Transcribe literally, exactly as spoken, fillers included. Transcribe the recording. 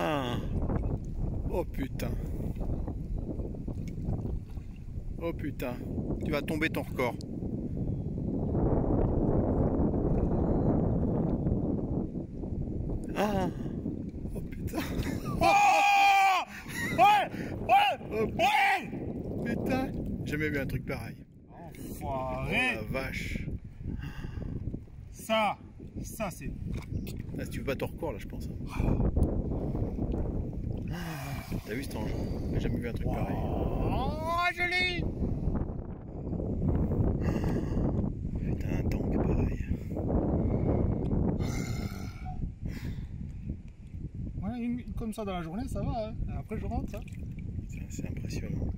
putain! Oh putain! Oh putain! Tu vas tomber ton record! Ah! Oh putain! Oh, ouais! Ouais! Ouais! Putain! J'ai jamais vu un truc pareil. Enfoiré! Oh la vache! Ça! Ça c'est... Ah, si tu veux pas ton record là je pense. Ah, t'as vu cet enjeu? J'ai jamais vu un truc wow. pareil. Oh joli! Putain un tank pareil. Ouais, une, une comme ça dans la journée ça va hein. Après je rentre ça. Putain c'est impressionnant.